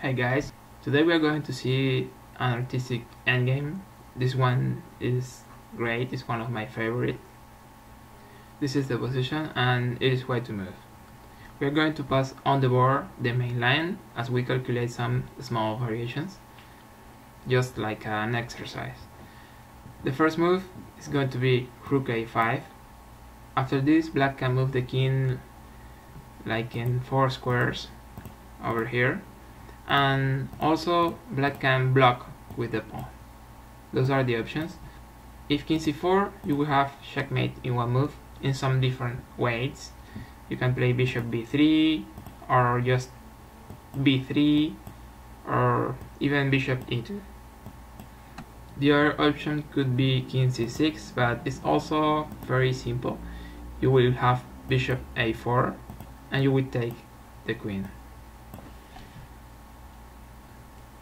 Hey guys, today we are going to see an artistic endgame. This one is great, it's one of my favorites. This is the position and it is wide to move. We are going to pass on the board the main line as we calculate some small variations, just like an exercise. The first move is going to be Rook a5. After this, black can move the king like in 4 squares over here. And also black can block with the pawn. Those are the options. If king c4, you will have checkmate in one move in some different ways. You can play bishop b3 or just b3 or even bishop e2. The other option could be king c6, but it's also very simple. You will have bishop a4 and you will take the queen.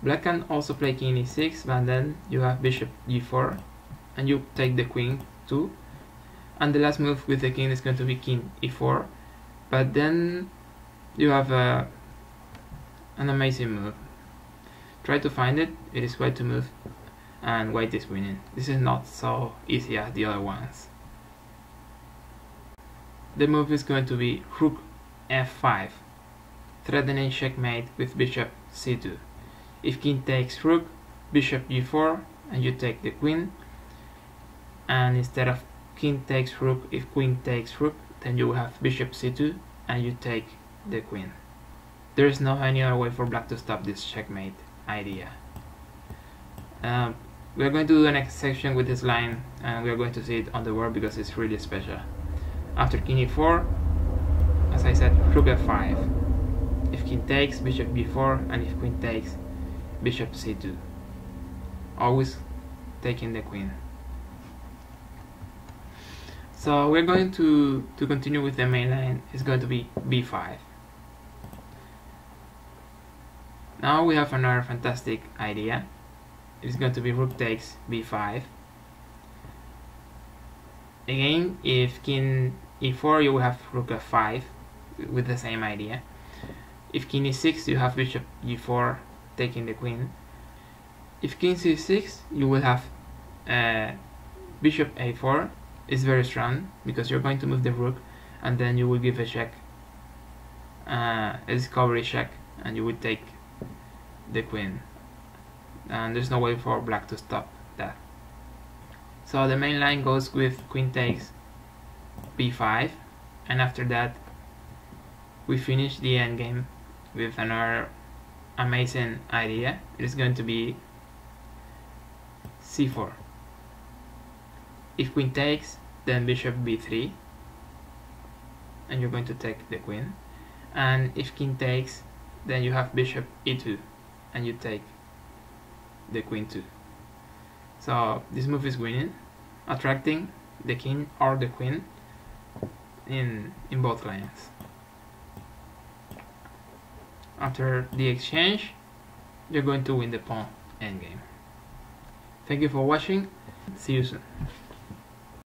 Black can also play king e6, but then you have bishop g4 and you take the queen too. And the last move with the king is going to be king e4, but then you have an amazing move. Try to find it, it is white to move and white is winning. This is not so easy as the other ones. The move is going to be Rook f5, threatening checkmate with bishop c2. If king takes rook, bishop g4, and you take the queen, and instead of king takes rook, if queen takes rook, then you have bishop c2, and you take the queen. There is no any other way for black to stop this checkmate idea. We are going to do the next section with this line, and we are going to see it on the board because it's really special. After king e4, as I said, rook f5. If king takes, bishop g4, and if queen takes, bishop c2, always taking the queen. So we're going to continue with the main line. It's going to be b5. Now we have another fantastic idea. It's going to be rook takes b5. Again, if king e4, you will have rook f5 with the same idea. If king e6, you have bishop g4, taking the queen. If king c6, you will have bishop a4. It's very strong because you're going to move the rook and then you will give a check, a discovery check, and you will take the queen. And there's no way for black to stop that. So the main line goes with queen takes b5, and after that we finish the endgame with another amazing idea. It is going to be c4. If queen takes, then bishop b3, and you're going to take the queen. And if king takes, then you have bishop e2, and you take the queen too. So this move is winning, attracting the king or the queen in both lines. After the exchange, you're going to win the pawn endgame. Thank you for watching. See you soon.